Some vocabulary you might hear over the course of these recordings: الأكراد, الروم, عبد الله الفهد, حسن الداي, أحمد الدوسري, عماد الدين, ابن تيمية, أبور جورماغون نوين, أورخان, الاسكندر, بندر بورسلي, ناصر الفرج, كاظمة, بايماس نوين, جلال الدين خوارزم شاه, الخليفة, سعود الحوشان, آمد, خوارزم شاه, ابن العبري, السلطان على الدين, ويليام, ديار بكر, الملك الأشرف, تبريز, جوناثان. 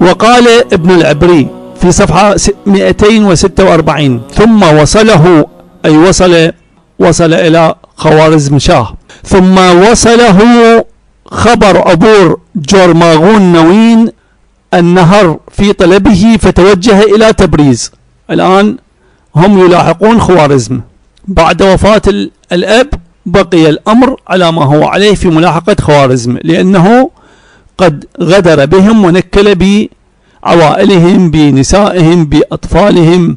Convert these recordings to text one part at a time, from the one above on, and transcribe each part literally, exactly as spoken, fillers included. وقال ابن العبري في صفحة مئتين وستة وأربعين: ثم وصله أي وصل وصل إلى خوارزم شاه. ثم وصله خبر أبور جورماغون نوين النهر في طلبه فتوجه إلى تبريز. الآن هم يلاحقون خوارزم. بعد وفاة الأب بقي الأمر على ما هو عليه في ملاحقة خوارزم، لأنه قد غدر بهم ونكل بعوائلهم بنسائهم بأطفالهم،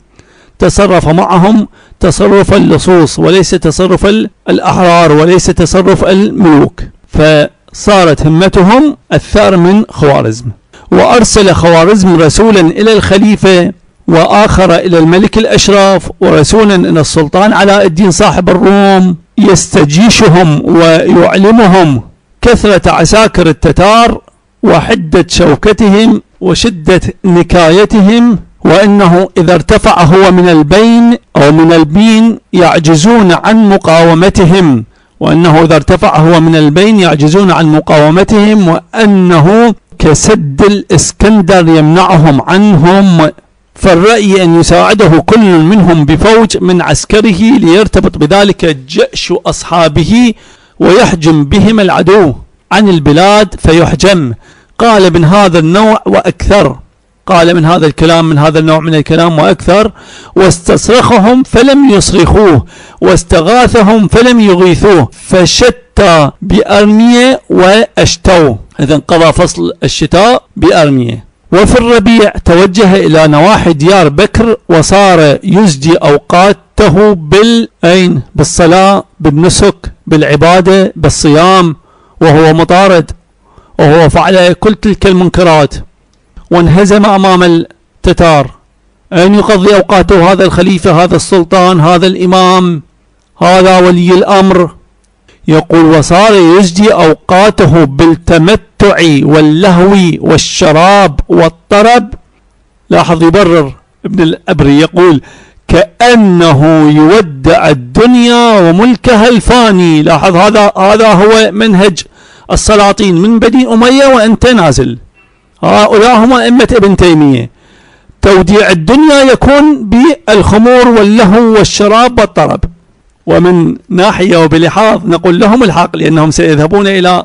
تصرف معهم تصرف اللصوص وليس تصرف الأحرار وليس تصرف الملوك، فصارت همتهم الثار من خوارزم. وأرسل خوارزم رسولا إلى الخليفة وآخر إلى الملك الأشرف ورسولا إلى السلطان على الدين صاحب الروم يستجيشهم ويعلمهم كثرة عساكر التتار وحدة شوكتهم وشدة نكايتهم، وأنه إذا ارتفع هو من البين أو من البين يعجزون عن مقاومتهم، وأنه إذا ارتفع هو من البين يعجزون عن مقاومتهم، وأنه كسد الاسكندر يمنعهم عنهم، فالرأي أن يساعده كل منهم بفوج من عسكره ليرتبط بذلك جأش أصحابه ويحجم بهم العدو عن البلاد فيحجم. قال من هذا النوع وأكثر، قال من هذا الكلام من هذا النوع من الكلام وأكثر. واستصرخهم فلم يصرخوه، واستغاثهم فلم يغيثوه، فشتى بأرمية وأشتوا. إذا انقضى فصل الشتاء بأرمية. وفي الربيع توجه إلى نواحي ديار بكر وصار يزجي أوقاته بالأين؟ بالصلاة، بالنسك، بالعبادة، بالصيام، وهو مطارد، وهو فعل كل تلك المنكرات وانهزم أمام التتار. أين يقضي أوقاته هذا الخليفة، هذا السلطان، هذا الإمام، هذا ولي الأمر؟ يقول وصار يزجي أوقاته بالتمتع واللهو والشراب والطرب. لاحظ يبرر ابن العبري، يقول كأنه يودع الدنيا وملكها الفاني. لاحظ هذا هذا هو منهج السلاطين من بني أمية وأنت نازل، هؤلاء هم أئمة ابن تيمية. توديع الدنيا يكون بالخمور واللهو والشراب والطرب. ومن ناحية وبلحاظ نقول لهم الحق، لأنهم سيذهبون إلى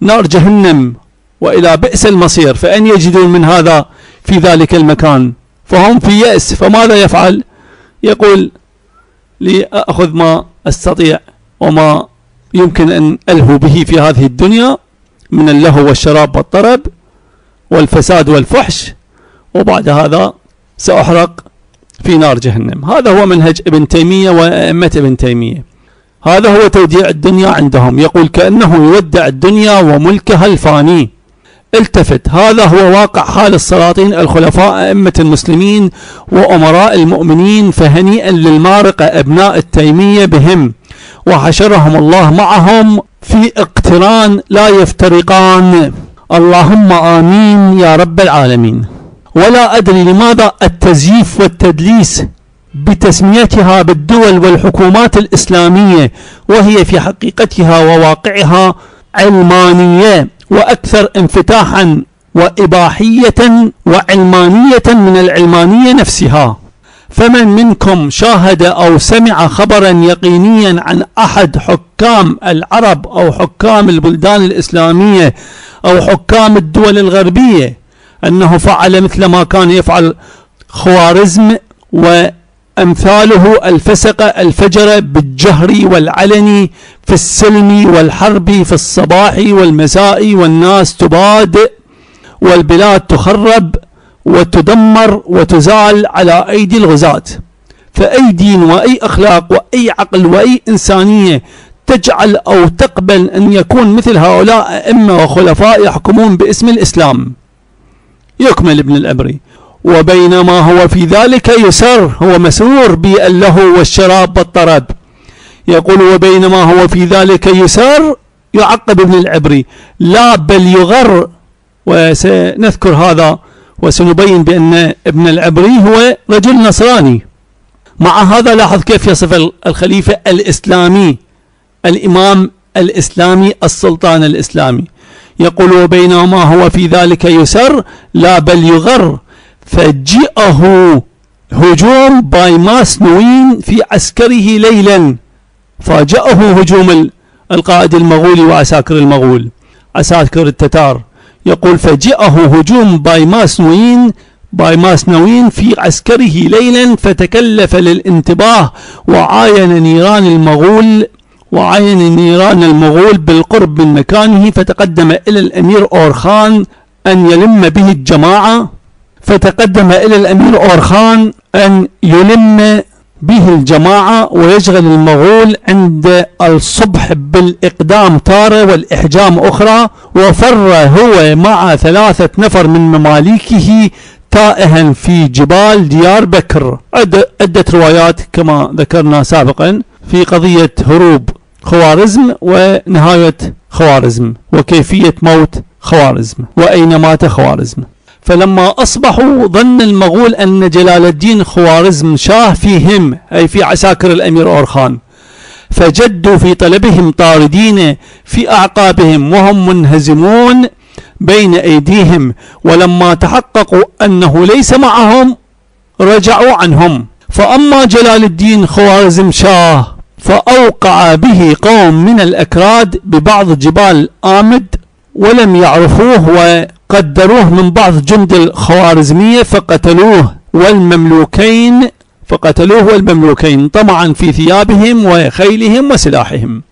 نار جهنم وإلى بئس المصير، فأن يجدون من هذا في ذلك المكان، فهم في يأس. فماذا يفعل؟ يقول لأأخذ ما أستطيع وما يمكن أن ألهو به في هذه الدنيا من اللهو والشراب والطرب والفساد والفحش، وبعد هذا سأحرق في نار جهنم. هذا هو منهج ابن تيمية وأئمة ابن تيمية، هذا هو توديع الدنيا عندهم. يقول كأنه يودع الدنيا وملكها الفاني. التفت، هذا هو واقع حال السلاطين الخلفاء أئمة المسلمين وأمراء المؤمنين، فهنيئا للمارقة أبناء التيمية بهم، وحشرهم الله معهم في اقتران لا يفترقان. اللهم آمين يا رب العالمين. ولا أدري لماذا التزييف والتدليس بتسميتها بالدول والحكومات الإسلامية، وهي في حقيقتها وواقعها علمانية، وأكثر انفتاحا وإباحية وعلمانية من العلمانية نفسها. فمن منكم شاهد أو سمع خبرا يقينيا عن أحد حكام العرب أو حكام البلدان الإسلامية أو حكام الدول الغربية أنه فعل مثل ما كان يفعل خوارزم وأمثاله الفسقة الفجرة بالجهر والعلني في السلم والحرب في الصباح والمساء، والناس تباد والبلاد تخرب وتدمر وتزال على أيدي الغزاة؟ فأي دين وأي أخلاق وأي عقل وأي إنسانية تجعل أو تقبل أن يكون مثل هؤلاء أئمة وخلفاء يحكمون باسم الإسلام؟ يكمل ابن العبري: وبينما هو في ذلك يسر، هو مسرور باللهو والشراب والطرب. يقول وبينما هو في ذلك يسر، يعقب ابن العبري: لا بل يغر. وسنذكر هذا وسنبين بأن ابن العبري هو رجل نصراني. مع هذا لاحظ كيف يصف الخليفة الإسلامي، الإمام الإسلامي، السلطان الإسلامي. يقول بينما هو في ذلك يسر لا بل يغر، فجئه هجوم بايماس نوين في عسكره ليلا، فاجأه هجوم القائد المغولي وعساكر المغول عساكر التتار. يقول فجئه هجوم بايماس نوين بايماس نوين في عسكره ليلا، فتكلف للانتباه وعاين نيران المغول وعاين نيران المغول بالقرب من مكانه، فتقدم إلى الأمير أورخان أن يلم به الجماعة فتقدم إلى الأمير أورخان أن يلم به الجماعة ويشغل المغول عند الصبح بالإقدام تارة والإحجام أخرى، وفر هو مع ثلاثة نفر من مماليكه تائها في جبال ديار بكر. عدة روايات كما ذكرنا سابقا في قضية هروب خوارزم ونهاية خوارزم وكيفية موت خوارزم وأين مات خوارزم. فلما أصبحوا ظن المغول أن جلال الدين خوارزم شاه فيهم، أي في عساكر الأمير أورخان، فجدوا في طلبهم طاردين في أعقابهم وهم منهزمون بين أيديهم، ولما تحققوا أنه ليس معهم رجعوا عنهم. فأما جلال الدين خوارزم شاه فأوقع به قوم من الأكراد ببعض جبال آمد ولم يعرفوه وقدروه من بعض جند الخوارزمية فقتلوه والمملوكين فقتلوه والمملوكين طمعا في ثيابهم وخيلهم وسلاحهم.